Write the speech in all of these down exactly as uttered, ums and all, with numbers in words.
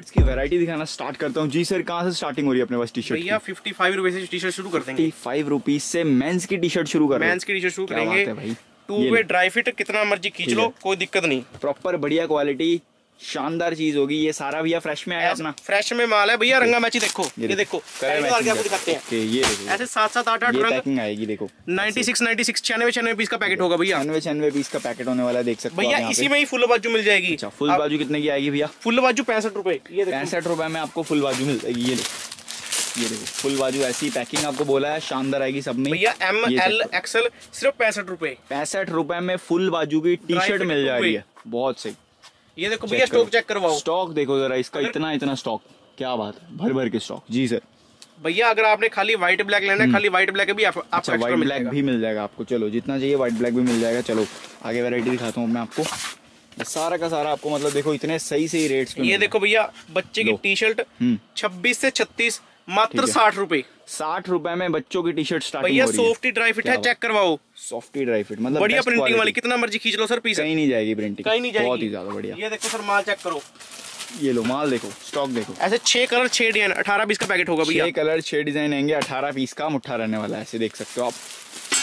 Shirts की variety दिखाना start करता हूँ। जी सर, कहाँ से स्टार्टिंग हो रही है अपने पास टी शर्ट? भैया फिफ्टी फाइव रुपीज से टी शर्ट शुरू करते हैं। फिफ्टी फाइव रुपीज से मेंस की टी शर्ट शुरू कर मेंस की टी शर्ट शुरू करेंगे भाई। टू वे ड्राई फिट, कितना मर्जी खींच लो, कोई दिक्कत नहीं। प्रॉपर बढ़िया क्वालिटी, शानदार चीज होगी। ये सारा भैया फ्रेश में आया अपना, फ्रेश में माल है भैया। रंगा मैची देखो, ये देखो आपको दिखाते हैं। ये ऐसे सात सात आठ आठ पैकिंग आएगी। देखो छियानवे छियानवे छियानवे पीस का पैकेट होगा भैया। छियानवे पीस का पैकेट होने वाला है, देख सकते हो भैया। इसी में ही फुल बाजू मिल जाएगी। अच्छा, फुल बाजू कितने की आएगी भैया? फुल बाजू पैंसठ रुपए। ये पैंसठ रुपए में आपको फुल बाजू मिल जाएगी। ये ये देखो फुल बाजू, ऐसी पैकिंग आपको बोला है, शानदार आएगी सब में भैया। एम एल एक्सएल सिर्फ पैंसठ रुपए, पैंसठ रुपए में फुल बाजू की टी शर्ट मिल जाएगी। बहुत सही। ये देखो भैया, स्टॉक चेक करवाओ। स्टॉक देखो जरा इसका, इतना इतना स्टॉक, क्या बात है, भर भर के स्टॉक। जी सर भैया, अगर आपने खाली व्हाइट ब्लैक लेना है, खाली व्हाइट ब्लैक भी आप, अच्छा, व्हाइट ब्लैक भी मिल जाएगा आपको। चलो जितना चाहिए व्हाइट ब्लैक भी मिल जाएगा। चलो आगे वैरायटी दिखाता हूँ मैं आपको। सारा का सारा आपको मतलब देखो इतने सही सही रेट्स पे। ये देखो भैया, बच्चे की टी शर्ट छब्बीस से छत्तीस मात्र साठ रुपए। साठ रुपए में बच्चों की टी शर्ट स्टार्टिंग हो रही है। भैया सॉफ्टी ड्राई फिट है, चेक करवाओ। सॉफ्टी ड्राई फिट मतलब बढ़िया प्रिंटिंग वाली, कितना मर्जी खींच लो सर, पीस कहीं नहीं जाएगी प्रिंटिंग, कहीं नहीं जाएगी, बहुत ही ज्यादा बढ़िया। ये देखो सर, माल चेक करो। ये लो माल देखो, स्टॉक देखो। ऐसे छह कलर छह डिजाइन, अठारह पीस का पैकेट होगा भैया। छह कलर छह डिजाइन आएंगे, अठारह पीस का मुठ्ठा रहने वाला है। ऐसे देख सकते हो आप,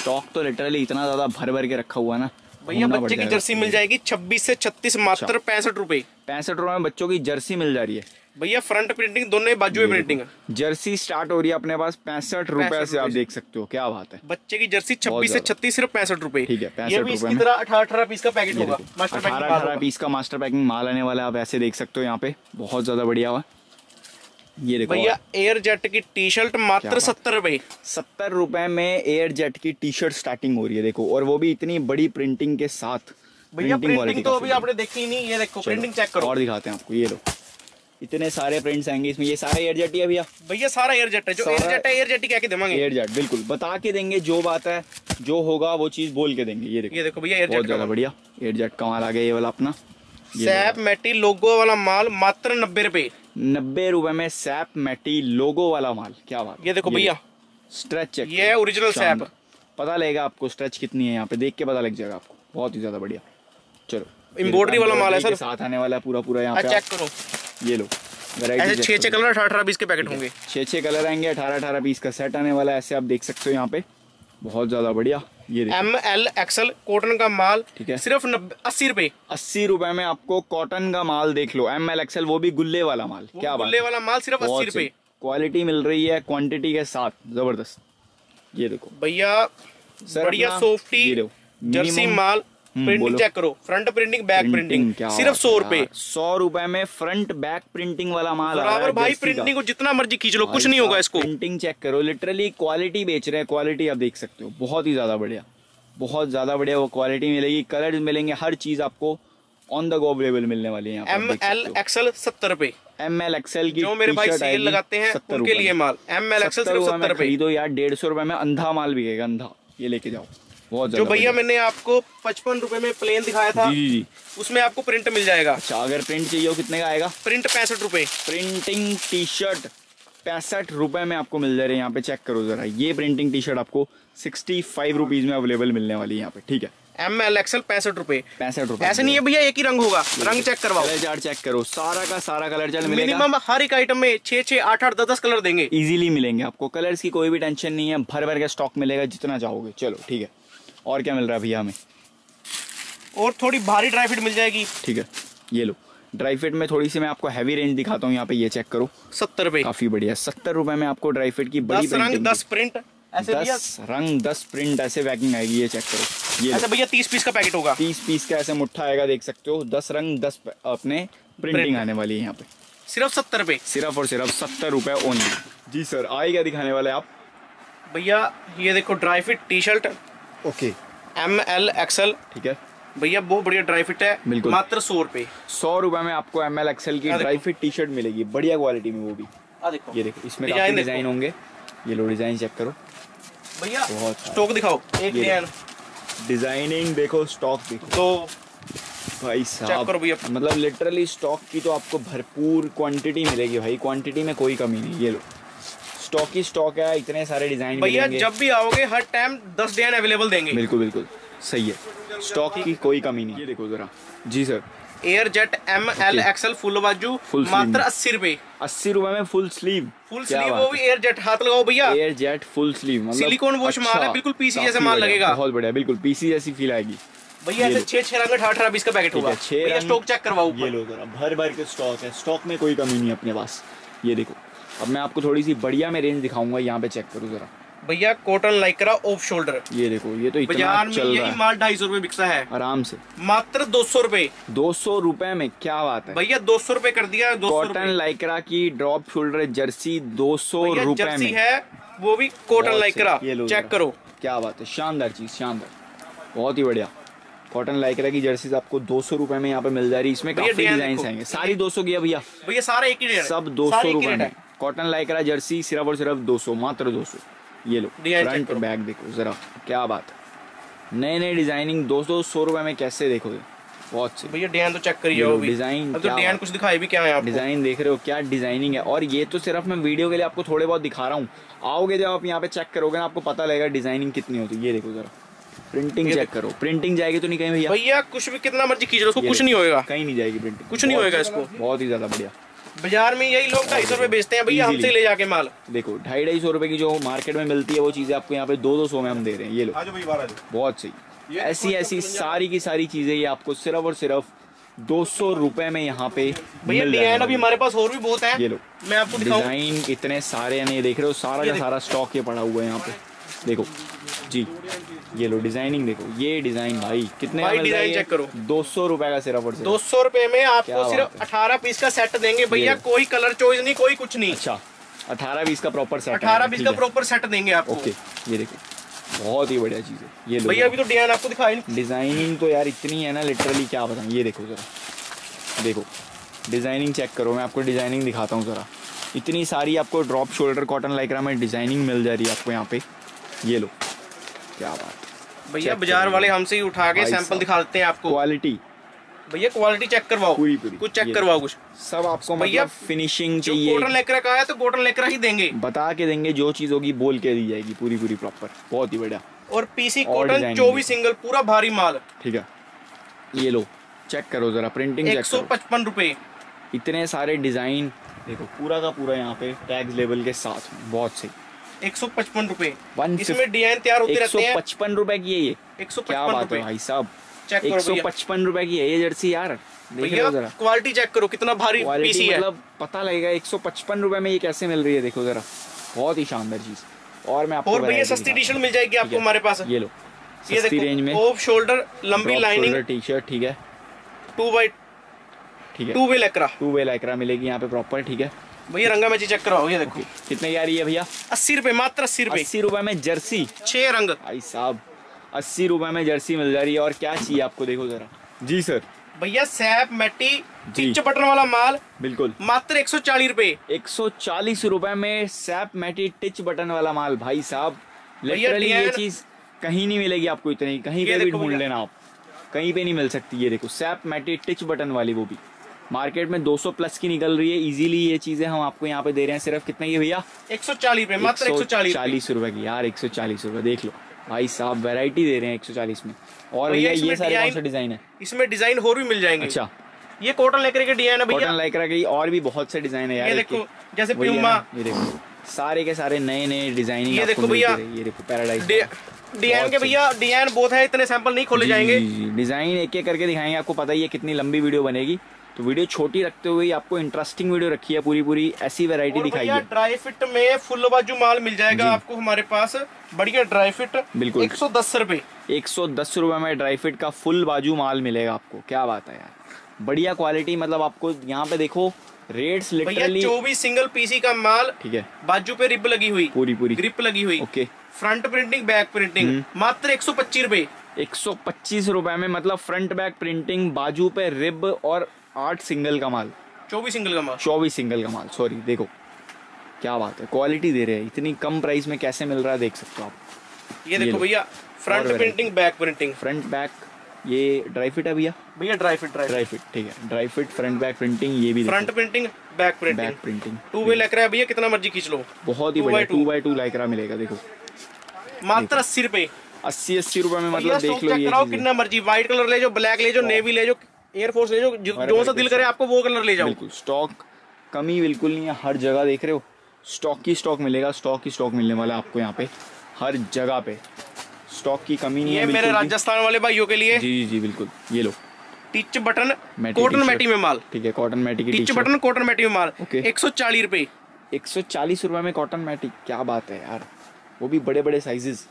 स्टॉक तो लिटरली इतना ज्यादा भर भर के रखा हुआ है ना भैया। बच्चे की जर्सी मिल जाएगी छब्बीस से छत्तीस मात्र पैंसठ रुपए। पैंसठ रुपए में बच्चों की जर्सी मिल जा रही है भैया। फ्रंट प्रिंटिंग दोनों बाजू में प्रिंटिंग है। जर्सी स्टार्ट हो रही है अपने पास पैंसठ रुपए से, आप देख सकते हो, क्या बात है। बच्चे की जर्सी छब्बीस से छत्तीस सिर्फ पैंसठ रुपए। ठीक है, पैंसठ रुपए में अठारह अठारह पीस का पैकेट होगा। अठारह अठारह पीस का मास्टर पैकिंग माल आने वाला है। आप ऐसे देख सकते हो यहाँ पे, बहुत ज्यादा बढ़िया हुआ। ये देखो भैया, एयर जेट की टी शर्ट मात्र सत्तर रुपए। सत्तर रुपए में एयर जेट की टी शर्ट स्टार्टिंग हो रही है देखो, और वो भी इतनी बड़ी प्रिंटिंग के साथ। भैया प्रिंटिंग तो अभी आपने देखी नहीं, ये देखो प्रिंटिंग चेक करो। और दिखाते हैं आपको, ये लो इतने सारे प्रिंट्स आएंगे इसमें। ये सारा एयरजेट है भैया। भैया सारा एयरजेट है, जो एयरजेट है एयरजेट ही कह के देंगे। एयरजेट बिल्कुल बता के देंगे, जो बात है जो होगा वो चीज बोल के देंगे। ये देखो, ये देखो भैया, एयरजेट का बढ़िया, एयरजेट का माल आ गया। ये वाला अपना सैप मैटी लोगो वाला माल मात्र नब्बे रुपए। नब्बे रुपए में सैप मैटी लोगो वाला माल, क्या बात। ये देखो भैया, स्ट्रेच, ये ओरिजिनल सैप, पता लगेगा आपको स्ट्रेच कितनी है यहाँ पे, देख के पता लग जाएगा आपको। बहुत ही ज्यादा बढ़िया। चलो एम्ब्रॉयडरी वाला माल है सर, साथ आने वाला है पूरा पूरा। यहाँ पे चेक करो, ये लो ऐसे छह छह कलर, अठारह अठारह पीस के पैकेट होंगे। छह छह कलर आएंगे, अठारह अठारह पीस का सेट आने वाला है। ऐसे आप देख सकते हो यहाँ पे, बहुत ज्यादा बढ़िया। ये एम एल एक्सएल कॉटन का माल, ठीक है, सिर्फ अस्सी रुपए। अस्सी रुपए में आपको कॉटन का माल देख लो, एम एल एक्सएल, वो भी गुल्ले वाला माल, क्या बात, गुल्ले वाला माल सिर्फ अस्सी रुपए। क्वालिटी मिल रही है क्वान्टिटी के साथ, जबरदस्त। ये देखो भैया, बढ़िया सॉफ्टी जर्सी माल, प्रिंटिंग चेक करो, फ्रंट प्रिंटिंग बैक प्रिंटिंग, सिर्फ सौ रुपए। सौ रुपए में फ्रंट बैक प्रिंटिंग वाला माल आ रहा है भाई। प्रिंटिंग को जितना मर्जी खींच लो, कुछ नहीं होगा इसको। प्रिंटिंग चेक करो, लिटरली क्वालिटी बेच रहे हैं, क्वालिटी आप देख सकते हो, बहुत ही ज्यादा बढ़िया, बहुत ज्यादा बढ़िया। वो क्वालिटी मिलेगी, कलर मिलेंगे, हर चीज आपको ऑन द गो अवेलेबल मिलने वाली है। एम एल एक्सएल सत्तर रुपए। एम एल एक्सएल की जो मेरे भाई सेल लगाते हैं उनके लिए माल, एम एल एक्सएल सिर्फ सत्तर रुपए। खरीदो यार, डेढ़ सौ रुपए में अंधा माल बिकेगा, अंधा। ये लेके जाओ। जो भैया मैंने आपको पचपन रुपए में प्लेन दिखाया था, जी जी, उसमें आपको प्रिंट मिल जाएगा। अच्छा, अगर प्रिंट चाहिए हो कितने का आएगा? प्रिंट पैंसठ रुपए। प्रिंटिंग टी शर्ट पैंसठ रुपए में आपको मिल जा रही है। यहाँ पे चेक करो जरा, ये प्रिंटिंग टी शर्ट आपको सिक्सटी फाइव रुपीज में अवेलेबल मिलने वाली है यहाँ पे। ठीक है, एम एल एक्सएल पैंसठ रुपए। पैंसठ रुपए ऐसे नहीं है भैया, एक ही रंग होगा। रंग चेक करवाओ, कलर चार्ट चेक करो, सारा का सारा कलर चार्ट मिलेगा। मिनिमम हर एक आइटम में छह छह आठ आठ दस दस कलर देंगे, इजीली मिलेंगे आपको। कलर्स की कोई भी टेंशन नहीं है, भर भर के स्टॉक मिलेगा जितना चाहोगे। चलो ठीक है, और क्या मिल रहा है भैया हमें? और थोड़ी भारी ड्राई फिट मिल जाएगी। ठीक है, ये लो ड्राई फिट में थोड़ी सी मैं आपको हैवी रेंज दिखाता हूँ यहाँ पे। ये चेक करो, सत्तर रुपए, काफी बढ़िया। सत्तर रुपए में आपको ड्राई फिट की बड़ी प्रिंटिंग, दस प्रिंट ऐसे, दस रंग दस प्रिंट ऐसे पैकिंग आएगी। ये चेक करो, ये ऐसे भैया तीस पीस का पैकेट होगा। तीस पीस का ऐसे मुठ्ठा आएगा, देख सकते हो। दस रंग दस अपने प्रिंटिंग आने वाली है यहाँ पे, सिर्फ सत्तर रुपए, सिर्फ और सिर्फ सत्तर रुपए ओनली। जी सर, आगे क्या दिखाने वाले आप भैया? ये देखो dry fit T shirt, okay, M L XL, ठीक है भैया, बहुत बढ़िया ड्राई फिट है, बिल्कुल मात्र सौ रुपए। सौ रुपए में आपको एम एल एक्सएल की ड्राई फिट टी शर्ट मिलेगी, बढ़िया क्वालिटी में, वो भी। आ देखो, ये देखो इसमें काफी डिजाइन होंगे। ये लो डिजाइन चेक करो भैया, स्टॉक दिखाओ, एक डिजाइन, डिजाइनिंग देखो, स्टॉक देखो, तो भाई साहब मतलब लिटरली स्टॉक की तो आपको भरपूर क्वांटिटी मिलेगी भाई, क्वांटिटी में कोई कमी नहीं। ये लो स्टॉक ही स्टॉक है, इतने सारे डिजाइन भैया। जब भी आओगे हर टाइम दस डिजाइन अवेलेबल देंगे, बिल्कुल बिल्कुल। सही है, स्टॉक की कोई कमी नहीं। ये देखो जरा जी sir, air jet M L XL full बाजू मात्र अस्सी रुपए, अस्सी रुपए में फुल स्लीव, फुल स्लीव वो भी एयर जेट। हाथ लगाओ भैया, एयर जेट फुल स्लीव मतलब सिलिकॉन वॉश माल है, बिल्कुल पीसी जैसा माल लगेगा। बहुत बढ़िया, बिल्कुल पीसी जैसी फील आएगी भैया। छह छह रंग अठारह अठारह बीस का पैकेट होगा। भैया स्टॉक चेक करवाओ, ये लो जरा, भर भर के स्टॉक है, स्टॉक में कोई कमी नहीं अपने पास। ये देखो अब मैं आपको थोड़ी सी बढ़िया में रेंज दिखाऊंगा, यहाँ पे चेक करो जरा भैया, कॉटन लाइक्रा ऑफ शोल्डर। ये देखो ये तो इतना चल रहा है, माल ढाई सौ रूपये बिकता है आराम से, मात्र दो सौ रूपये, दो सौ रूपये में क्या बात है भैया, दो सौ रूपये कर दिया। कॉटन लाइक्रा की ड्रॉप शोल्डर जर्सी दो सौ रूपये में है, वो भी कॉटन लाइक्रा। चेक करो क्या बात है, शानदार चीज, शानदार, बहुत ही बढ़िया। कॉटन लाइक्रा की जर्सीज आपको दो सौ रूपये में यहाँ पे मिल जा रही है। इसमें काफी डिजाइन आएंगे, सारी दो सौ की है भैया, भैया सारा एक ही, सब दो सौ रूपये में। कॉटन लाइक्रा जर्सी सिर्फ और सिर्फ दो सौ, मात्र दो सौ। ये लो फ्रंट बैग देखो जरा, क्या बात है, नए नए डिजाइनिंग, दो सौ सौ रुपए में कैसे देखोगे। बहुत से भैया डिजाइन तो चेक करिए, डिजाइन तो डिजाइन कुछ दिखाई भी क्या है, डिजाइन देख रहे हो क्या डिजाइनिंग है। और ये तो सिर्फ मैं वीडियो के लिए आपको थोड़े बहुत दिखा रहा हूँ, आओगे जब आप यहाँ पे चेक करोगे ना आपको पता लगेगा डिजाइनिंग कितनी होती है। ये देखो जरा प्रिंटिंग चेक करो, प्रिंटिंग जाएगी तो नहीं कहीं भैया, भैया कुछ भी कितना मर्जी खींच लो उसको कुछ नहीं होगा, कहीं नहीं जाएगी प्रिंटिंग, कुछ नहीं होगा इसको। बहुत ही ज्यादा बढ़िया, बाजार में यही लोग ढाई सौ रुपए बेचते हैं भैया, हमसे ले जाके माल। देखो ढाई ढाई सौ रुपए की जो मार्केट में मिलती है वो चीजें आपको यहाँ पे दो दो सौ में हम दे रहे हैं। ये लो बहुत सही, ऐसी ऐसी सारी की सारी चीजें ये आपको सिर्फ और सिर्फ दो सौ रुपए में यहाँ पे भैया। डिजाइन अभी हमारे पास और भी बहुत है, ये लो मैं आपको डिजाइन इतने सारे हैं, ये देख रहे हो सारा का सारा स्टॉक ये पड़ा हुआ है यहाँ पे। देखो जी ये लो डिजाइनिंग देखो, ये डिजाइन भाई कितने भाई, डिजाइन चेक करो, दो सौ रुपए का सिर्फ और सिर्फ। दो सौ रुपए में आपको सिर्फ अठारह पीस का सेट देंगे भैया, कोई कलर चॉइस नहीं, कोई कुछ नहीं। अच्छा अठारह पीस का प्रॉपर सेट, अठारह पीस का प्रॉपर सेट देंगे आपको। ओके ये देखो बहुत ही बढ़िया चीज है। ये भैया अभी तो डिजाइन आपको दिखाई, डिजाइनिंग तो यार इतनी है ना लिटरली क्या बताऊँ। ये देखो जरा, देखो डिजाइनिंग चेक करो, मैं आपको डिजाइनिंग दिखाता हूँ जरा, इतनी सारी आपको ड्रॉप शोल्डर कॉटन लाइक्रा में डिजाइनिंग मिल जा रही है आपको यहाँ पे। ये लो क्या बात भैया, बाजार वाले हमसे ही उठा के सैंपल दिखा देते हैं आपको। क्वालिटी भैया, क्वालिटी चेक करवाओ पूरी पूरी, कुछ चेक करवाओ कुछ, सब आपको मतलब फिनिशिंग चाहिए। कॉटन लेकरा का है तो कॉटन लेकरा ही देंगे, बता के देंगे, जो चीज होगी बोल के दी जाएगी पूरी पूरी प्रॉपर। बहुत ही बढ़िया, और पीसी कॉटन चौबीस सिंगल पूरा भारी माल ठीक है। ये लो चेक करो जरा प्रिंटिंग, एक सौ पचपन रुपए, इतने सारे डिजाइन देखो पूरा का पूरा यहाँ पे टैग लेबल के साथ। बहुत सही, एक सौ पचपन रूपए, इसमें डिजाइन तैयार होते रहते हैं। पचपन रूपए की है ये, एक सौ पचपन भाई साहब, एक सौ पचपन रूपए की है ये जर्सी यार। देखो जरा क्वालिटी चेक करो कितना भारी पीसी है, मतलब पता लगेगा एक सौ पचपन रूपए में ये कैसे मिल रही है। देखो जरा बहुत ही शानदार चीज। और मैं आपको और भैया सस्ती टी शर्ट मिल जाएगी आपको हमारे पास। ये लो ये देखो रेंज में ऑफ शोल्डर लंबी लाइनिंग टी शर्ट ठीक है, टू बाई ठीक है, टू वे लैक्रा, टू वे लैक्रा मिलेगी यहाँ पे प्रॉपर ठीक है भैया। रंगा मैची चेक कराओ, ये देखो कितने की आ रही है भैया, अस्सी रुपए, मात्र अस्सी रुपए, अस्सी रुपए में जर्सी छह रंग भाई साहब, अस्सी रुपए में जर्सी मिल जा रही है। और क्या चाहिए आपको देखो जरा जी सर, भैया सैप मैटी पिच बटन वाला माल बिल्कुल मात्र एक सौ चालीस रुपए, एक सौ चालीस रुपए में सैप मैटी टिच बटन वाला माल भाई साहब। लिटरली ये चीज कहीं नहीं मिलेगी आपको, इतनी कहीं पे भी ढूंढ लेना आप, कहीं पे नहीं मिल सकती। ये देखो सैप मैटी टिच बटन वाली, वो भी मार्केट में दो सौ प्लस की निकल रही है इजीली। ये चीजें हम आपको यहाँ पे दे रहे हैं सिर्फ कितने की भैया, एक सौ चालीस रुपए, मात्र एक सौ चालीस रुपए की यार, एक सौ चालीस रुपए। देख लो भाई साहब वैरायटी दे रहे हैं एक सौ चालीस में। और भैया ये सारे कौन सा डिजाइन है, इसमें डिजाइन और भी मिल जाएंगे। अच्छा ये कॉटन लाइक्रा के डिजाइन है भैया, कॉटन लाइक्रा के और भी बहुत से डिजाइन है यार। ये देखो जैसे प्यूमा, ये देखो सारे के सारे नए नए डिजाइनिंग। ये देखो भैया ये देखो पैराडाइज डिजाइन के भैया, डिजाइन बहुत है, इतने सैंपल नहीं खोले जाएंगे, डिजाइन एक एक करके दिखाएंगे आपको। पता ही है कितनी लंबी वीडियो बनेगी, तो वीडियो छोटी रखते हुए आपको इंटरेस्टिंग वीडियो रखी है, पूरी पूरी ऐसी वैरायटी दिखाई है। ड्राई फिट में फुल बाजू माल मिल जाएगा आपको हमारे पास, बढ़िया ड्राई फिट बिल्कुल एक सौ दस रुपए, एक सौ दस रुपए में ड्राई फिट का फुल बाजू माल मिलेगा आपको। क्या बात है यार, बढ़िया क्वालिटी, मतलब आपको यहाँ पे देखो रेट्स लिटरली। चौबीस सिंगल पीसी का माल ठीक है, बाजू पे रिब लगी हुई, पूरी पूरी ग्रिप लगी हुई, फ्रंट प्रिंटिंग बैक प्रिंटिंग मात्र एक सौ पच्चीस रुपए, एक सौ पच्चीस रुपए में मतलब फ्रंट बैक प्रिंटिंग, बाजू पे रिब और आठ सिंगल का माल, चौबीस सिंगल का माल, चौबीस सिंगल का माल सॉरी। देखो क्या बात है, क्वालिटी दे रहे हैं, इतनी कम प्राइस में कैसे मिल रहा है देख सकते हो आप। ये देखो भैया front printing back printing, front back ये ड्राई फिट है भैया, भैया ड्राई फिट ड्राई फिट ठीक है, dry fit front back printing, ये भी front printing back printing back printing two way lycra है भैया, कितना मर्जी खींच लो, बहुत ही बढ़िया टू बाई टू लैक्रा मिलेगा। देखो मात्र अस्सी रुपए, अस्सी अस्सी रुपए में मतलब देख लो ये कितना मर्जी, व्हाइट कलर ले जाओ, ब्लैक ले जाओ, नेवी ले जाओ, एयरफोर्स ले जाओ, जो सा दिल करे आपको वो कलर ले जाओ। बिल्कुल स्टॉक कमी बिल्कुल नहीं है, हर जगह देख रहे हो स्टॉक ही स्टॉक मिलेगा, स्टॉक ही स्टॉक मिलने वाला आपको यहाँ पे हर जगह पे, स्टॉक की कमी नहीं है। मेरे राजस्थान वाले भाइयों के लिए जी जी जी बिल्कुल। ये लो टीच बटन कॉटन मैटी में माल, ठीक है कॉटन मैटी की टीच बटन कॉटन मैटी में माल एक सौ चालीस रुपये, एक सौ चालीस रुपये में कॉटन मैटी, क्या बात है यार। वो भी बड़े बड़े साइजेस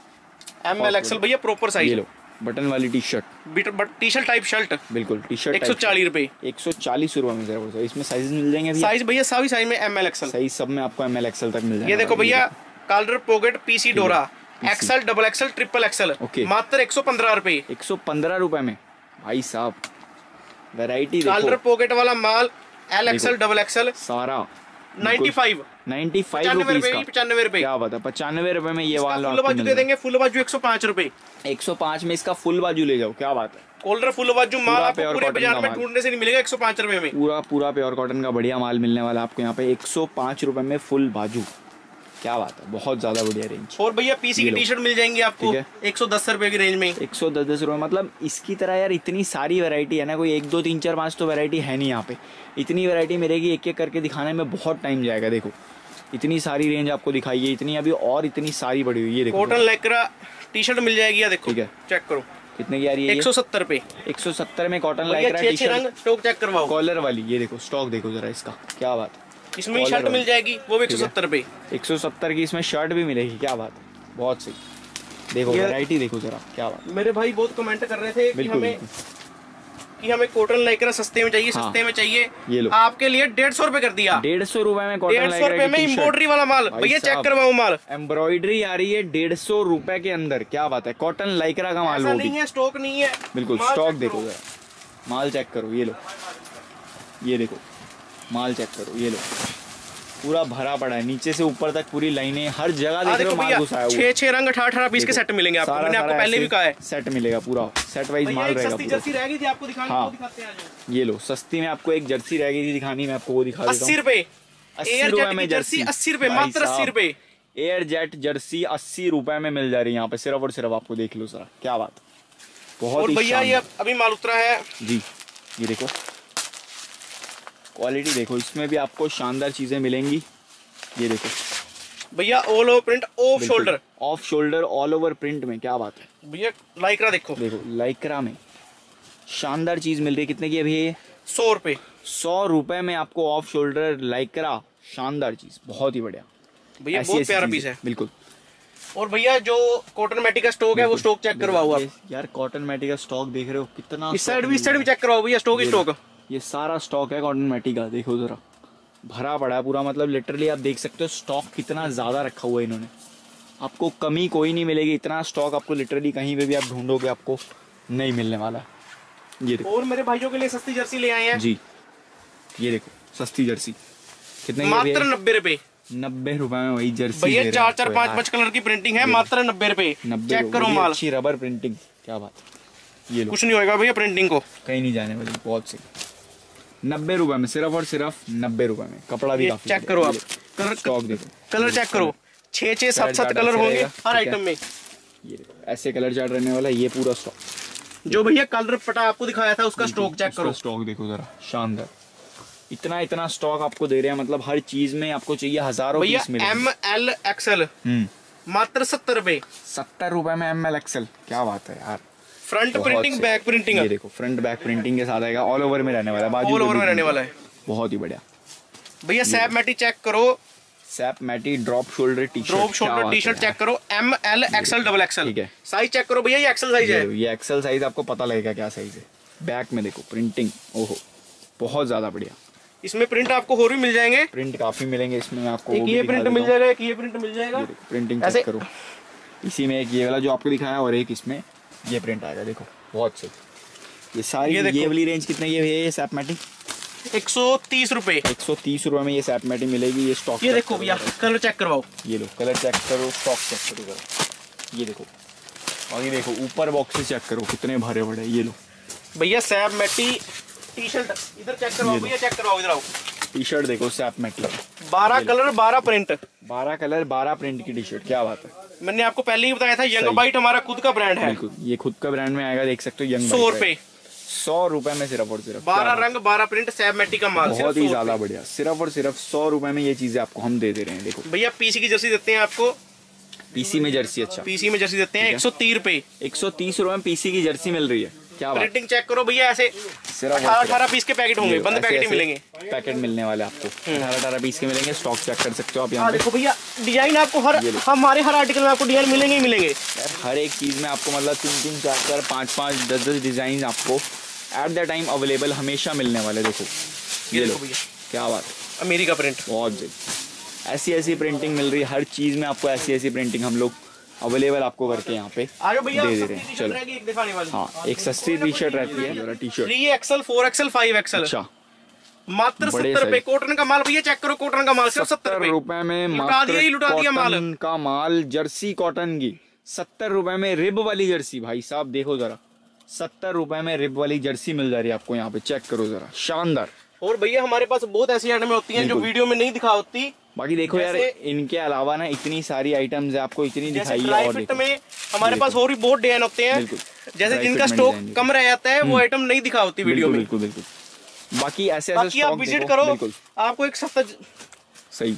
एम एल एक्सएल भैया प्रॉपर साइज। ये लो बटन वाली T shirt, T shirt type shirt, बिल्कुल टी शर्ट एक सौ चालीस रुपए, एक सौ चालीस रुपए में इसमें साइज मिल जाएंगे साइज भैया, सभी साइज में एम एल एक्सएल, सही सब में आपको एम एल एक्सएल तक मिल जाएगा। ये देखो भैया कॉलर पॉकेट पीसी डोरा XL double XL triple XL मात्र एक सौ पंद्रह रुपए, एक सौ पंद्रह रुपए में भाई साहब वेराइटी। कॉलर पॉकेट वाला माल एल एक्सएल डबल एक्सएल सारा ninety five, ninety five rupees का, पचानवे रुपए, क्या बता पचानवे रुपए में ये वाला फुल बाजू दे देंगे। फुल बाजू एक सौ पाँच रुपए, एक सौ पाँच में इसका फुल बाजू ले जाओ, क्या बात है। कोल्डर फुल बाजू माल आपको पूरे बाजार में ढूंढने से नहीं मिलेगा एक सौ पाँच रुपए में, पूरा पूरा प्योर कॉटन का बढ़िया माल मिलने वाला आपको यहाँ पे एक सौ पाँच रुपए में फुल बाजू, क्या बात है, बहुत ज्यादा बढ़िया रेंज। और भैया पीसी की टी शर्ट मिल जाएंगी आपको एक सौ दस रुपए की रेंज में, एक सौ दस दस रुपए मतलब इसकी तरह यार इतनी सारी वैरायटी है ना, कोई एक दो तीन चार पाँच तो वैरायटी है नहीं यहाँ पे, इतनी वैरायटी मिलेगी, एक एक करके दिखाने में बहुत टाइम जाएगा। देखो इतनी सारी रेंज आपको दिखाई है, इतनी अभी और इतनी सारी बड़ी हुई। ये देखो कॉटन लेकरा टी शर्ट मिल जाएगी, देखो चेक करो कितने की आ रही है, एक सौ सत्तर रुपए, एक सौ सत्तर में cotton लेकरा T shirt, stock check करवाओ कॉलर वाली। ये देखो स्टॉक देखो जरा इसका, क्या बात है। इसमें शर्ट मिल जाएगी वो भी एक सौ सत्तर रुपए, एक सौ सत्तर की इसमें शर्ट भी मिलेगी, क्या बात है, बहुत सही। देखो वैरायटी देखो जरा, क्या बात। मेरे भाई बहुत कमेंट कर रहे थे कि हमें कि हमें कॉटन लाइक्रा सस्ते में चाहिए, सस्ते में चाहिए। ये लो आपके लिए डेढ़ सौ रुपए कर दिया, डेढ़ सौ रुपए में कॉटन लाइक्रा में एम्ब्रॉयडरी वाला माल भैया चेक करवाओ, माल एम्ब्रॉयडरी आ रही है डेढ़ सौ रुपए के अंदर, क्या बात है। कॉटन लाइक्रा का माल नहीं है, स्टॉक नहीं है, बिल्कुल स्टॉक देखो जरा, माल चेक करो। ये लो ये देखो माल चेक करो, ये लो पूरा भरा पड़ा है नीचे से ऊपर तक, पूरी लाइनें हर जगह देख रहे हो माल घुसा है। छह छह रंग अठारह अठारह पीस के सेट मिलेंगे आपको, मैंने आपको पहले भी कहा है सेट मिलेगा पूरा, सेट वाइज माल रहेगा। सस्ती जर्सी रह गई थी आपको दिखानी, वो दिखाते हैं आज। ये लो सस्ती में आपको एक जर्सी रह गई थी दिखानी, मैं आपको वो दिखा देता हूं। अस्सी रुपए एयर जेट में जर्सी, अस्सी रुपए मात्र, अस्सी रुपए एयर जेट जर्सी अस्सी रुपए में मिल जा रही है यहाँ पे सिर्फ और सिर्फ आपको, देख लो जरा क्या बात, बहुत भैया। ये अभी माल उतरा है जी, ये देखो क्वालिटी देखो, इसमें भी आपको शानदार चीजें मिलेंगी। ये देखो भैया all over print, off shoulder, off shoulder all over print में, क्या बात है भैया। लाइक्रा देखो, देखो लाइक्रा में शानदार चीज मिल रही है, कितने की अभी ये सौ रुपए, सौ रुपए में आपको ऑफ शोल्डर लाइक्रा, शानदार चीज, बहुत ही बढ़िया भैया, बहुत प्यारा पीस है बिल्कुल। और भैया जो कॉटन मैटी का स्टॉक है वो स्टॉक चेक करवाओ आप, यार कॉटन मैटी का स्टॉक देख रहे हो कितना, इस साइड भी इस साइड भी चेक करवाओ भैया, स्टॉक ही स्टॉक, ये सारा स्टॉक है कॉटन मैटी का, देखो जरा भरा पड़ा है पूरा, मतलब लिटरली आप देख सकते हो स्टॉक कितना ज़्यादा रखा हुआ है इन्होंने, आपको कमी कोई नहीं मिलेगी, इतना स्टॉक आपको लिटरली कहीं पे भी आप ढूंढोगे आपको नहीं मिलने वाला। ये देखो और मेरे भाइयों के लिए सस्ती जर्सी ले आए हैं जी, ये देखो सस्ती जर्सी कितने मात्र नब्बे रुपये, नब्बे रुपए में वही जर्सी भैया, चार चार पाँच पाँच कलर की प्रिंटिंग है मात्र नब्बे रुपये, नब्बे करो अच्छी रबर प्रिंटिंग, क्या बात है। ये कुछ नहीं होगा भैया प्रिंटिंग को, कहीं नहीं जाने वाली, बहुत सी नब्बे रुपए में सिर्फ और सिर्फ नब्बे रुपए में, कपड़ा भी काफी। चेक करो आप कलर, स्टॉक देखो कलर चेक करो, छः छः सात सात कलर होंगे हर आइटम में, ये ऐसे कलर चार्ट रहने वाला है। ये पूरा स्टॉक जो भैया कलर पटा आपको दिखाया था उसका स्टॉक चेक करो, स्टॉक देखो जरा शानदार, इतना इतना स्टॉक आपको दे रहे हैं, मतलब हर चीज में आपको चाहिए हजारों पीस मिलेंगे। एम एल एक्सएल मात्र सत्तर रुपए, सत्तर रुपए में एम एल एक्सएल, क्या बात है यार। फ्रंट प्रिंटिंग बैक प्रिंटिंग, ये देखो फ्रंट बैक प्रिंटिंग के साथ आएगा, ऑल ओवर में रहने वाला, बाजू ऑल ओवर में रहने वाला है, बहुत ही बढ़िया भैया। सैप मैटी चेक करो, सैप मैटी drop shoulder T shirt, drop shoulder T shirt check करो, M L XL double XL, ठीक है साइज चेक करो भैया, ये एक्सएल साइज है, ये एक्सएल साइज आपको पता लगेगा क्या साइज है। बैक में देखो प्रिंटिंग, ओहो बहुत ज्यादा बढ़िया, इसमें प्रिंट आपको और भी मिल जाएंगे, प्रिंट काफी मिलेंगे इसमें आपको, एक ये प्रिंट मिल जाएगा, एक ये प्रिंट मिल जाएगा, प्रिंटिंग चेक करो, इसी में एक ये वाला जो आपको दिखाया और एक इसमें ये प्रिंट आएगा, देखो बहुत सही। ये सारी ये, ये वाली रेंज कितने की है ये सैप मैटी, एक सौ तीस रुपये, एक सौ तीस रुपये में ये सैप मैटी मिलेगी। ये स्टॉक ये देखो भैया, कलर चेक करवाओ, ये लो कलर चेक करो, स्टॉक चेक करो, ये देखो और ये देखो ऊपर बॉक्सेस चेक करो कितने भरे भरे। ये लो भैया सैप मैटी टी शर्ट इधर चेक करवाओ भैया, चेक करवाओ इधर आओ, टी शर्ट देखो सैप मैटी, बारह कलर बारह प्रिंट, बारह कलर बारह प्रिंट की टी शर्ट, क्या बात है। मैंने आपको पहले ही बताया था यंग बाइट हमारा खुद का ब्रांड है, ये खुद का ब्रांड में आएगा, देख सकते हो यंग सौ रुपए सौ रुपए में सिर्फ और सिर्फ बारह रंग बारह प्रिंट सैबमेटिक का माल, बहुत ही ज्यादा बढ़िया, सिर्फ और सिर्फ सौ रुपए में ये चीजें आपको हम दे दे रहे हैं। देखो भैया पीसी की जर्सी देते हैं आपको, पीसी में जर्सी, अच्छा पीसी में जर्सी देते हैं एक सौ तीस रुपए, एक सौ तीस रुपए में पीसी की जर्सी मिल रही है, क्या प्रिंटिंग चेक करो भैया, ऐसे अठारह अठारह पीस के पैकेट होंगे, बंद पैकेट ही मिलेंगे, पैकेट मिलने वाले आपको अठारह अठारह पीस के मिलेंगे, स्टॉक चेक कर सकते हो आप यहाँ पे। देखो भैया डिजाइन आपको हर हमारे हर आर्टिकल में आपको डिजाइन मिलेंगे ही मिलेंगे, हर एक चीज में आपको मतलब तीन तीन चार चार पाँच पाँच दस दस डिजाइन आपको एट द टाइम अवेलेबल हमेशा मिलने वाले। देखो ये देखो भैया क्या बात है, अमेरिका प्रिंट बहुत ऐसी ऐसी प्रिंटिंग मिल रही है, हर चीज में आपको ऐसी ऐसी प्रिंटिंग हम लोग अवेलेबल आपको करके यहाँ पे दे दे रहे हैं। चलो हाँ, एक सस्ती टी शर्ट रहती है, T shirt three XL four XL five XL, अच्छा मात्र सत्तर रुपए, कॉटन का माल भैया चेक करो, कॉटन का माल सिर्फ सत्तर रुपए में माल का माल, जर्सी कॉटन की सत्तर रुपए में रिब वाली जर्सी, भाई साहब देखो जरा सत्तर रुपए में रिब वाली जर्सी मिल जा रही है आपको यहाँ पे, चेक करो जरा शानदार। और भैया हमारे पास बहुत ऐसी आइटम होती हैं जो वीडियो में नहीं दिखा होती, बाकी देखो यार इनके अलावा ना इतनी सारी आइटम्स है आपको इतनी दिखाई है, और फिट में हमारे पास और भी बहुत डिजाइन होते हैं, जैसे जिनका स्टॉक कम रह जाता है वो आइटम नहीं दिखा होती वीडियो में, बिल्कुल बिल्कुल बाकी ऐसे ऐसे आप विजिट करो, आपको एक सस्ता सही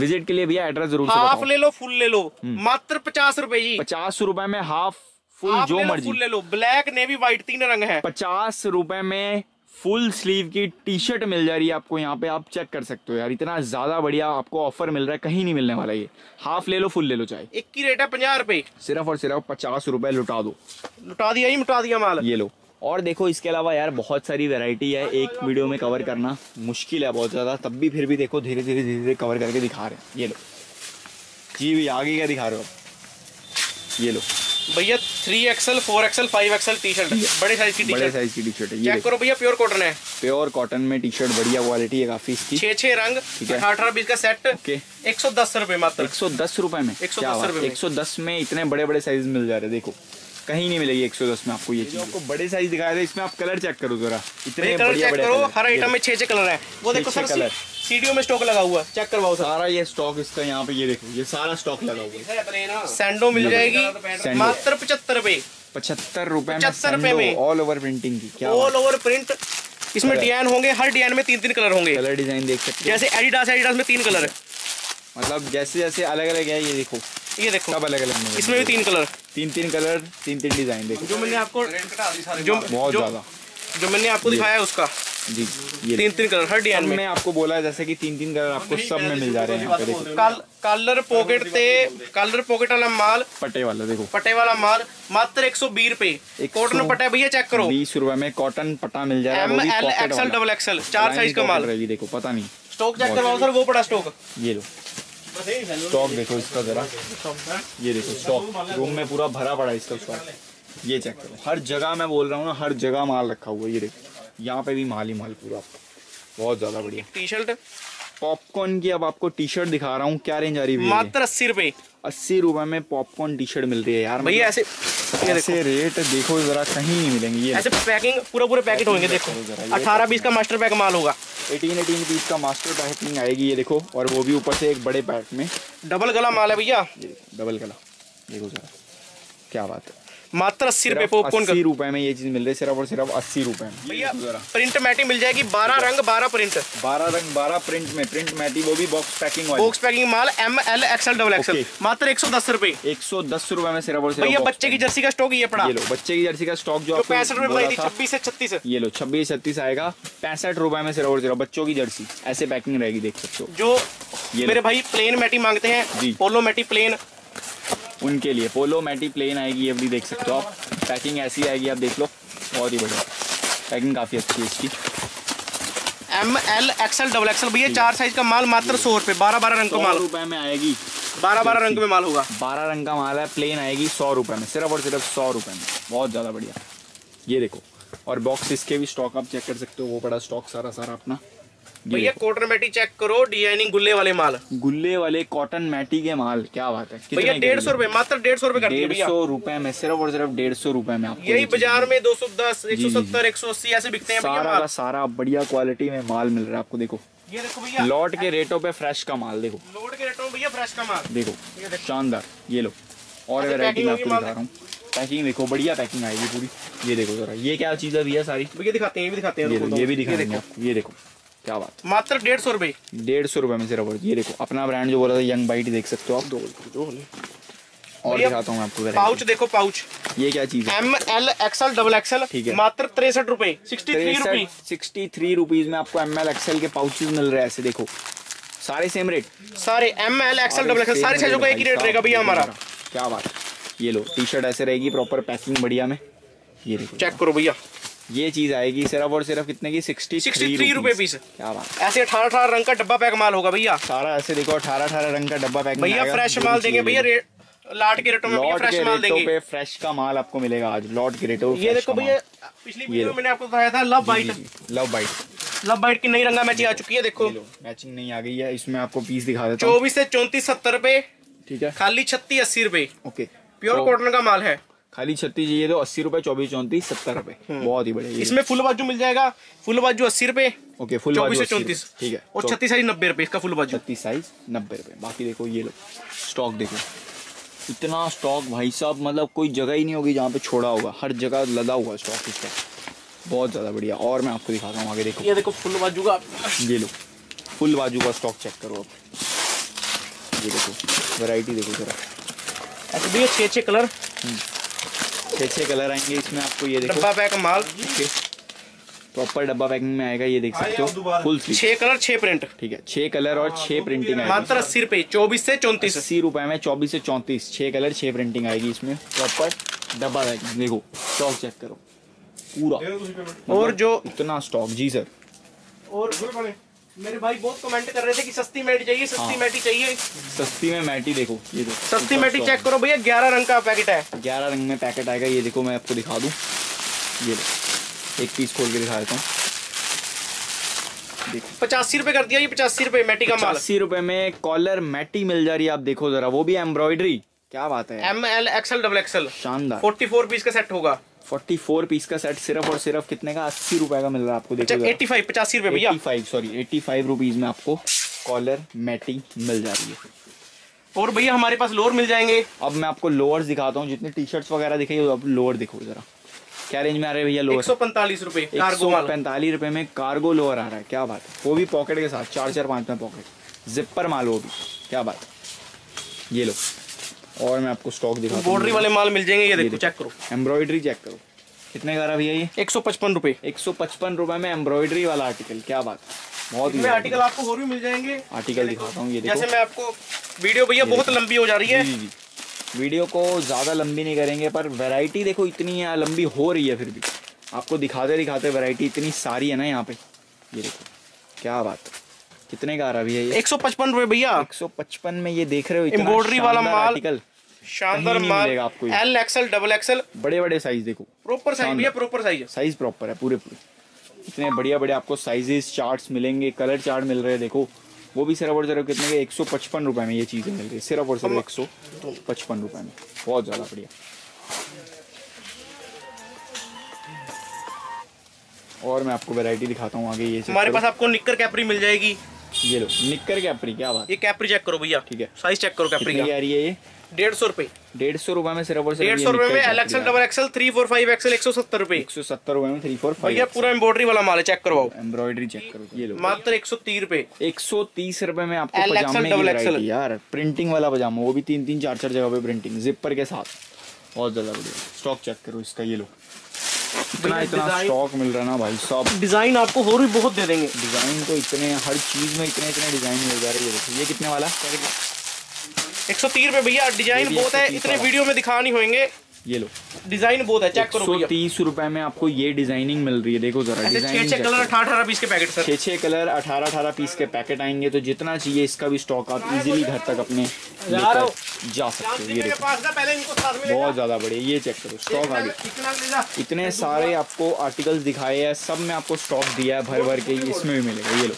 विजिट के लिए भैया एड्रेस जरूर, हाफ ले लो फुल ले लो मात्र पचास रुपए जी, पचास रुपए में हाफ फुल जो मर्जी ले लो, ब्लैक नेवी व्हाइट तीन रंग है, पचास रुपए में फुल स्लीव की टी शर्ट मिल जा रही है आपको यहाँ पे, आप चेक कर सकते हो यार इतना ज्यादा बढ़िया आपको ऑफर मिल रहा है, कहीं नहीं मिलने वाला ये, हाफ ले लो फुल ले लो चाहे, एक की रेट है पचास रुपए, सिर्फ और सिर्फ पचास रुपए लुटा दो, लुटा दिया ही लुटा दिया माल, ये लो। और देखो इसके अलावा यार बहुत सारी वेरायटी है, एक वीडियो में कवर करना मुश्किल है बहुत ज्यादा, तब भी फिर भी देखो धीरे धीरे धीरे धीरे कवर करके दिखा रहे हैं। ये लो जी भी आगे क्या दिखा रहे हो, ये लो भैया three XL four XL five XL T shirt, बड़े साइज की टी शर्ट, बड़े साइज की टी शर्ट है, चेक करो भैया प्योर कॉटन है, प्योर कॉटन में टी शर्ट बढ़िया क्वालिटी है काफी, छह छह रंग अठारह बीस का सेट, एक सौ दस रुपए मात्र, एक सौ दस रुपए में, एक सौ दस रुपए एक सौ दस में इतने बड़े बड़े साइज मिल जा रहे, देखो कहीं नहीं मिलेगी एक सौ दस में आपको ये चीज, आपको बड़े साइज दिखाया था, इसमें आप कलर चेक करो जरा, इतने कलर चेक करो, हर आइटम में छह छह कलर है, वो देखो सर कलर सीडियो में स्टॉक लगा हुआ, चेक करवाओ सारा ये स्टॉक इसका यहाँ पे, ये देखो ये सारा स्टॉक लगा हुआ है, सैंडो मिल जाएगी मात्र पचहत्तर रुपए, पचहत्तर रुपए पचहत्तर रुपए में ऑल ओवर प्रिंटिंग की, क्या ऑल ओवर प्रिंट, इसमें डिजाइन होंगे, हर डिजाइन में तीन तीन कलर होंगे, कलर डिजाइन देख सकते हैं, जैसे एडिडास एडिडास में तीन कलर है, मतलब जैसे जैसे अलग अलग है, ये देखो ये देखो सब अलग अलग, इसमें भी तीन कलर तीन तीन कलर तीन तीन डिजाइन, देखो जो मैंने आपको जो बहुत ज्यादा जो मैंने आपको दिखाया उसका जी, ये तीन तीन कलर हर डिजाइन में, मैं आपको बोला जैसे कि तीन तीन कलर आपको सब में मिल जा रहे हैं यहाँ पे, काल, कालर पॉकेट ते कालर पॉकेट वाला माल, पटे वाला देखो पटे वाला माल मात्र एक सौ बीस रुपए, कॉटन पटा भैया चेक करो, बीस रुपए में कॉटन पटा मिल जा रहा है, एल एक्सएल डबल एक्सएल चार साइज का माल, देखो पता नहीं स्टॉक चेक करवाओ सर, वो पड़ा स्टॉक, ये लो स्टॉक देखो इसका जरा, ये देखो स्टॉक रूम में पूरा भरा पड़ा है इसका स्टॉक, ये चेक करो, हर जगह मैं बोल रहा हूँ ना हर जगह माल रखा हुआ है, ये देखो यहाँ पे भी माल ही माल पूरा, बहुत ज्यादा बढ़िया। टी शर्ट पॉपकॉर्न की अब आपको टी शर्ट दिखा रहा हूँ, क्या रेंज आ रही है, मात्र अस्सी रुपए, अस्सी रुपए में पॉपकॉर्न टी शर्ट मिल रही है यार भैया, ऐसे ऐसे रेट देखो जरा कहीं नहीं मिलेंगे, ये ऐसे पैकिंग पूरा पूरा पैकेट होंगे, देखो अठारह बीस का मास्टर पैक माल होगा, अठारह अठारह बीस का मास्टर पैकिंग आएगी, ये देखो, और वो भी ऊपर से एक बड़े पैक में, डबल गला माल है भैया, डबल गला देखो जरा क्या बात है, मात्र अस्सी रुपए पॉपकॉर्न अस्सी रुपए में ये चीज मिल रही है, सिर्फ और सिर्फ अस्सी रुपए में। भैया प्रिंट मैटी मिल जाएगी बारह रंग बारह प्रिंट, बारह रंग बारह प्रिंट में, प्रिंट मैटी वो भी बॉक्स पैकिंग वाली, बॉक्स पैकिंग माल M L XL double XL मात्र एक सौ दस रुपए, एक सौ दस रुपए में सिर्फ और सिर्फ। भैया बच्चे की जर्सी का स्टॉक ये पड़ा, ये लो बच्चे की जर्सी का स्टॉक जो पैंसठ रुपए छब्बीस से छत्तीस, ये लो छब्बीस छत्तीस आएगा, पैंसठ रुपए में सिर्फ और सिर्फ बच्चों की जर्सी, ऐसे पैकिंग रहेगी देख सकते हो, जो मेरे भाई प्लेन मैटी मांगते हैं, पोलो मैटी प्लेन, उनके लिए पोलो मैटी प्लेन आएगी, ये भी देख सकते हो आप, पैकिंग ऐसी आएगी आप देख लो, बहुत ही बढ़िया पैकिंग काफ़ी अच्छी है इसकी, M L XL double XL भैया चार साइज का माल मात्र सौ रुपये, बारह बारह रंग का माल रुपये में आएगी, बारह बारह रंग में माल होगा, बारह रंग का माल है, प्लेन आएगी सौ रुपये में, सिर्फ और सिर्फ सौ रुपये में, बहुत ज़्यादा बढ़िया, ये देखो, और बॉक्स इसके भी स्टॉक आप चेक कर सकते हो, वो बड़ा स्टॉक सारा सारा अपना, भैया कॉटन मैटी चेक करो, डिजाइनिंग गुल्ले वाले माल, गुल्ले वाले कॉटन मैटी के माल, क्या बात है भैया, डेढ़ सौ रुपए मात्र डेढ़ सौ रुपए करती है, डेढ़ सौ रुपए में सिर्फ और सिर्फ डेढ़ सौ रुपए में, यही बाजार में दो सौ दस एक सौ सत्तर एक सौ अस्सी ऐसे बिकते हैं, सारा का सारा बढ़िया क्वालिटी में माल मिल रहा है आपको, देखो ये देखो भैया लॉट के रेटों पे फ्रेश का माल, देखो लॉट के रेटों में भैया फ्रेश का माल देखो शानदार, ये लो और वैरायटी आपको दिखा रहा हूँ। पैकिंग देखो, बढ़िया पैकिंग आएगी पूरी। ये देखो जरा, ये क्या चीज़ अभी है सारी, ये दिखाते हैं, ये भी दिखाते हैं, ये भी दिखाते हैं। ये देखो क्या बात, मात्र डेढ़ सौ रुपये, डेढ़ सौ रुपये में से रबड़। ये देखो अपना ब्रांड जो बोला था, यंग बाइट, देख सकते हो आप। दो दो और दिखाता हूँ आपको पाउच। देखो पाउच, ये क्या चीज है, M L XL double XL, ठीक है, मात्र तिरसठ रुपए, सिक्सटी थ्री रुपीज में आपको एम एल एक्सएल के पाउचेस मिल रहे हैं। ऐसे देखो सारे सेम रेट, सारे M L XL double XL, सारे साइजों का एक ही रेट रहेगा भैया हमारा। क्या बात है, ये लो टी शर्ट ऐसे रहेगी, प्रॉपर पैकिंग बढ़िया में। ये देखो चेक करो भैया, ये चीज आएगी सिर्फ और सिर्फ कितने की, सिक्सटी थ्री रुपए पीस। क्या बात, ऐसे अठारह अठारह रंग का डब्बा पैक माल होगा भैया सारा। ऐसे देखो अठारह अठारह रंग का डब्बा पैक भैया, फ्रेश माल देंगे भैया, लॉट के रेटों में भी फ्रेश माल देंगे। पे फ्रेश का माल आपको मिलेगा आज लॉट के रेटों। ये देखो भैया, पिछली वीडियो में मैंने आपको बताया था love bite, love bite love bite की नई रंगा मैचिंग आ चुकी है। देखो मैचिंग नहीं आ गई है इसमें, आपको पीस दिखा देता हूं। चौबीस से चौंतीस सत्तर रुपए, ठीक है, खाली छत्तीस अस्सी रुपए। ओके, प्योर कॉटन का माल है, खाली छत्तीस चाहिए तो अस्सी रुपए, चौबीस चौंतीस सत्तर रुपए, बहुत ही बढ़िया। इसमें फुल बाजू मिल जाएगा, फुल बाजू अस्सी रुपए, ओके, फुल बाजू चौंतीस, ठीक है, और छत्तीस साइज नब्बे रुपए इसका, फुल बाजू छत्तीस साइज नब्बे रुपए। बाकी देखो ये लो स्टॉक, देखो इतना स्टॉक भाई साहब, मतलब कोई जगह ही नहीं होगी जहाँ पे छोड़ा होगा, हर जगह लदा हुआ स्टॉक इसका, बहुत ज़्यादा बढ़िया। और मैं आपको दिखाता हूँ आगे, देखो ये देखो फुल बाजू का, ये लो फुल बाजू का स्टॉक चेक करो आप। ये देखो वैरायटी देखो जरा, ऐसे भैया छः छः कलर छः छः कलर आएंगे इसमें आपको। ये देखो डब्बा पैक माल, प्रॉपर डब्बा पैकिंग में आएगा। ये देख सकते हो फुल स्लीव, छह कलर छह प्रिंट, ठीक है, छह कलर और छह प्रिंटिंग आएगी मात्र अस्सी रुपए, चौबीस से चौंतीस, अस्सी रुपए में चौबीस से चौंतीस, छह कलर छह प्रिंटिंग आएगी इसमें, प्रॉपर डब्बा पैकिंग। देखो स्टॉक चेक करो पूरा, और जो इतना स्टॉक। जी सर, और मेरे भाई बहुत कमेंट कर रहे थे कि सस्ती मैटी चाहिए, सस्ती हाँ। मैटी चाहिए, सस्ती में मैटी। देखो ये देखो सस्ती मैटी चेक करो भैया, ग्यारह रंग का पैकेट है, ग्यारह रंग में पैकेट आएगा। ये देखो मैं आपको दिखा दूँ, ये एक पीस खोल के दिखा देता हूँ। पचासी रुपए कर दिया ये, पचासी रुपए मैटी का माल, पचासी रुपए में कॉलर मैटी मिल जा रही है। आप देखो जरा, वो भी एम्ब्रॉयडरी, क्या बात है, M L XL double XL, शानदार। चौवालीस पीस का सेट होगा, चौवालीस पीस का सेट सिर्फ और सिर्फ कितने का, अस्सी रुपए का मिल रहा है आपको। देखो पचासी पचासी रुपए भैया, सॉरी पचासी रुपीज में आपको कॉलर मैटी मिल जा रही है। और भैया हमारे पास लोअर मिल जाएंगे। अब मैं आपको लोअर्स दिखाता हूँ, जितने टी शर्ट्स वगैरह दिखाई, अब लोअर देखो जरा क्या रेंज में आ रहे भैया लोअर, एक सौ पैंतालीस रुपए, कार्गो पैंतालीस रुपए में कार्गो लोअर आ रहा है। क्या बात है, वो भी पॉकेट के साथ, चार चार पाँच में पॉकेट, जिप्पर माल वो भी, क्या बात है। ये लो और मैं आपको स्टॉक दिखा, बॉर्डरी वाले माल मिल जाएंगे। ये देखो चेक करो, एम्ब्रॉयडरी चेक करो, कितने का आ रहा भैया ये, एक सौ पचपन रुपये, एक सौ पचपन रुपये में एम्ब्रॉयडरी वाला आर्टिकल, क्या बात है, बहुत ही। आर्टिकल आपको और भी मिल जाएंगे, आर्टिकल दिखाता हूँ। ये जैसे मैं आपको, वीडियो भैया बहुत लंबी हो जा रही है, वीडियो को ज़्यादा लंबी नहीं करेंगे, पर वैरायटी देखो इतनी है, लंबी हो रही है फिर भी आपको दिखाते दिखाते, वैरायटी इतनी सारी है ना यहाँ पे। ये देखो क्या बात, कितने का आ रहा है भैया, एक सौ पचपन रुपये भैया, एक सौ पचपन में। ये देख रहे हो एम्ब्रॉयडरी वाला माल, आर्टिकल शानदार माल आपको, एल एक्सएल डबल एक्सएल, बड़े बड़े साइज देखो, प्रॉपर साइज भैया, प्रॉपर साइज, साइज प्रॉपर है पूरे पूरे, इतने बढ़िया बढ़िया आपको साइजेस चार्ट्स मिलेंगे, कलर चार्ट मिल रहे हैं। देखो वो भी सिर्फ और सिर्फ कितने के, एक सौ पचपन रुपये में ये चीज़ें मिल रही है, सिर्फ और सिर्फ एक सौ पचपन रुपये में, बहुत ज़्यादा बढ़िया। और मैं आपको वैरायटी दिखाता हूँ आगे। ये हमारे पास आपको निक्कर कैपरी मिल जाएगी। ये लो निक्कर कैपरी, क्या बात, ये कैपरी चेक करो भैया, ठीक है, साइज चेक करो कैपरी की आ रही है। ये डेढ़ सौ रुपये, डेढ़ सौ रुपये में सिर्फ और सिर्फ, डेढ़ सौ रुपये में L XL double XL, three four five XL, एक सौ सत्तर रुपये, एक सौ सत्तर रुपये में थ्री फोर फाइव, पूरा एम्ब्रॉयडरी वाला माल है। चेक करवाओ, एम्ब्रॉयडरी चेक करो। ये लो मात्र एक सौ तीस रुपये, एक सौ तीस रुपये में आपको पजामे डबल एक्सएल यार, प्रिंटिंग वाला पजामा, वो भी तीन तीन चार चार जगह पे प्रिंटिंग, जिप्पर के साथ, बहुत ज़्यादा बढ़िया। स्टॉक चेक करो इसका, ये लो इतना इतना स्टॉक मिल रहा है ना भाई साहब। डिजाइन आपको और भी बहुत दे देंगे, डिजाइन तो इतने, हर चीज में इतने इतने डिजाइन मिल जा रहे हैं। ये देखो ये कितने वाला, एक सौ तीस रुपये भैया, डिजाइन बहुत है, इतने वीडियो में दिखा नहीं होंगे। ये लो डिजाइन बहुत है, चेक करो भैया, तीस रुपए में आपको ये डिजाइनिंग मिल रही है। देखो जरा डिजाइन, छह कलर अठारह अठारह पीस के पैकेट, सर छह छह कलर अठारह अठारह पीस के पैकेट आएंगे, तो जितना चाहिए इसका भी स्टॉक आप इजीली घर तक अपने लेकर जा सकते हो। ये बहुत ज्यादा बढ़िया, ये चेक करो स्टॉक आगे, इतने सारे आपको आर्टिकल्स दिखाए हैं, सब में आपको स्टॉक दिया है भर भर के, इसमें भी मिलेगा। ये लो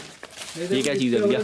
ये क्या चीज है भैया?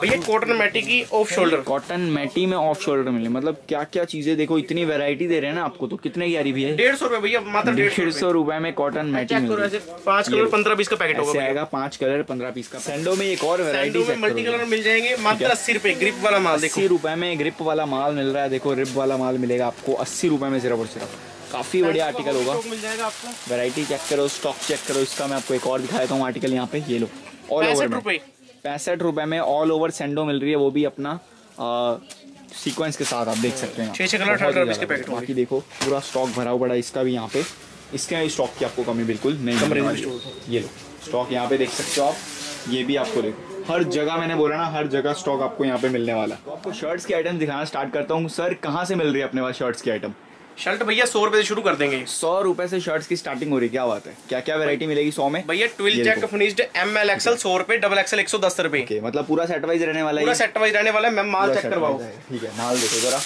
भैया कॉटन मैटी की ऑफ शोल्डर, कॉटन मैटी में ऑफ शोल्डर मिले, मतलब क्या क्या चीजें, देखो इतनी वैरायटी दे रहे हैं ना आपको। तो कितने की आ रही भैया? डेढ़ सौ रुपए भैया, मात्र डेढ़ सौ रुपए में कॉटन मैटी मिले। पांच कलर पंद्रह बीस का पैकेट होगा, आएगा पांच कलर पंद्रह बीस का। सैंडो में एक और वैरायटी है, मल्टी कलर मिल जाएंगे मात्र अस्सी रुपए। ग्रिप वाला माल अस्सी रुपए में ग्रिप वाला माल मिल रहा है, देखो रिप वाला माल मिलेगा आपको अस्सी रुपए में सिर्फ और सिर्फ। काफी बढ़िया आर्टिकल होगा, मिल जाएगा आपको। वैरायटी चेक करो, स्टॉक चेक करो इसका। मैं आपको एक और दिखा देता हूँ आर्टिकल यहाँ पे, ये लो ऑल ओवर पैंसठ रुपए में ऑल ओवर सैंडो मिल रही है, वो भी अपना आ, सीक्वेंस के साथ आप देख सकते हैं। छह छह कलर अठारह इसके पैकेट। बाकी देखो पूरा स्टॉक भरा हुआ है इसका भी यहाँ पे, इसके स्टॉक की आपको कमी बिल्कुल नहीं। ये लो स्टॉक यहाँ पे देख सकते हो आप, ये भी आपको देखो हर जगह, मैंने बोला ना हर जगह स्टॉक आपको यहाँ पे मिलने वाला। आपको शर्ट्स के आइटम दिखाना स्टार्ट करता हूँ। सर कहाँ से मिल रही है अपने पास शर्ट्स के आइटम? शर्ट भैया सौ रुपए से शुरू कर देंगे। सौ रुपए से शर्ट्स की स्टार्टिंग हो रही है, क्या बात है। क्या क्या वैरायटी मिलेगी सौ में? भैया twill check finished M L XL सौ रुपए, डबल एक्सएल एक सौ दस रुपए, मतलब पूरा सेट वाइज रहने वाला है। पूरा सेट वाइज रहने वाला है। मैम माल चेक करवाओ, ठीक है माल देखो जरा,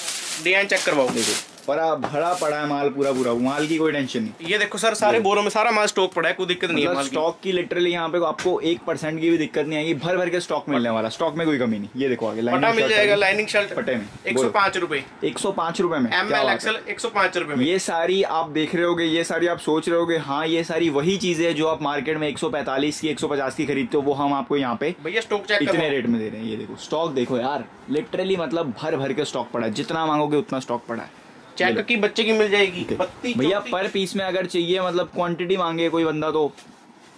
डिजाइन चेक करवाओ। देखो बड़ा भरा पड़ा है माल, पूरा पूरा माल की कोई टेंशन नहीं। ये देखो सर सारे बोरों में सारा माल स्टॉक पड़ा है, कोई दिक्कत नहीं है। स्टॉक की लिटरली यहाँ पे आपको एक परसेंट की भी दिक्कत नहीं आएगी, भर भर के स्टॉक मिलने वाला, स्टॉक में कोई कमी नहीं। ये देखो आगे पटा मिल जाएगा, लाइनिंग शर्ट पटे में एक सौ पांच रुपए, एक सौ पांच रुपए में एम एल एक्सएल एक सौ पांच रुपए में। ये सारी आप देख रहे होगे, ये सारी आप सोच रहे होगे हाँ ये सारी वही चीजें है जो आप मार्केट में एक सौ पैंतालीस की एक सौ पचास की खरीदते हो, वो हम आपको यहाँ पे भैया स्टॉक चेक इतने रेट में दे रहे हैं। ये देखो स्टॉक देखो यार, लिटरली मतलब भर भर के स्टॉक पड़ा है, जितना मांगोगे उतना स्टॉक पड़ा है। चेक की बच्चे की मिल जाएगी भैया पर पीस में, अगर चाहिए मतलब क्वांटिटी मांगे कोई बंदा तो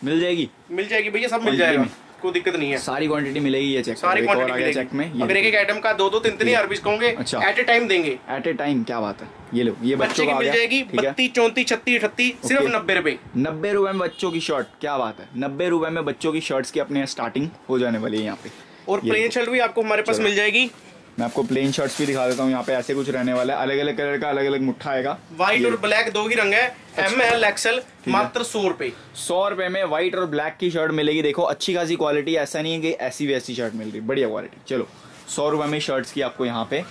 मिल जाएगी, मिल जाएगी भैया सब मिल जाएगा, कोई दिक्कत नहीं है, सारी क्वांटिटी मिलेगी। ये चेक सारी क्वांटिटी चेक में अगर एक एक आइटम का दो दो तीन तीन हजार पीस कहोगे एट ए टाइम देंगे, एट ए टाइम, क्या बात है। ये लो ये बच्चों की मिल जाएगी बत्तीस चौंतीस छत्तीस अठत्तीस सिर्फ नब्बे रुपए, नब्बे रुपए में बच्चों की शर्ट, क्या बात है। नब्बे रुपए में बच्चों की शर्ट्स की अपने स्टार्टिंग हो जाने वाली है यहाँ पे। और प्लेन शर्ट भी आपको हमारे पास मिल जाएगी। मैं आपको प्लेन शर्ट्स भी दिखा देता हूँ, यहाँ पे ऐसे कुछ रहने वाला है, अलग अलग कलर का अलग अलग मुठ्ठा आएगा। व्हाइट और ब्लैक दो ही रंग है, एम एल एक्सएल मात्र सौ रुपए। सौ रुपए में व्हाइट और ब्लैक की शर्ट मिलेगी, देखो अच्छी खासी क्वालिटी, ऐसा नहीं है कि ऐसी वैसी शर्ट मिल रही, बढ़िया क्वालिटी। चलो सौ रुपए में शर्ट्स की आपको यहाँ पे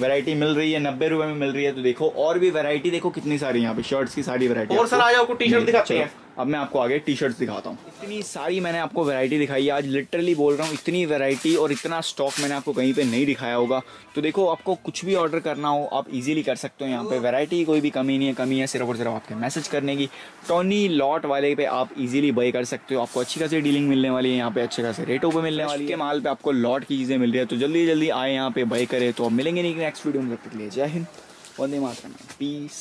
वैरायटी मिल रही है, नब्बे रुपए में मिल रही है, तो देखो और भी वैरायटी देखो कितनी सारी यहाँ पे शर्ट्स की, सारी वैरायटी। और सर आज आपको टी शर्ट दिखाते हैं, अब मैं आपको आगे टी शर्ट्स दिखाता हूँ। इतनी सारी मैंने आपको वैरायटी दिखाई है आज, लिटरली बोल रहा हूँ इतनी वैरायटी और इतना स्टॉक मैंने आपको कहीं पे नहीं दिखाया होगा। तो देखो आपको कुछ भी ऑर्डर करना हो आप इजीली कर सकते हो यहाँ पे, वैरायटी कोई भी कमी नहीं है, कमी है सिर्फ और सिर्फ आपके मैसेज करने की। टोनी लॉट वाले पे आप इजीली बाई कर सकते हो, आपको अच्छी खासी डीलिंग मिलने वाली है यहाँ पे, अच्छे खासे रेटों पर मिलने वाली है। माल पे आपको लॉट की चीज़ें मिल रही है, तो जल्दी जल्दी आए यहाँ पे बाई करें। तो आप मिलेंगे नहीं नेक्स्ट वीडियो में, जब तक ले जय हिंद, वंदे मातरम, पीस।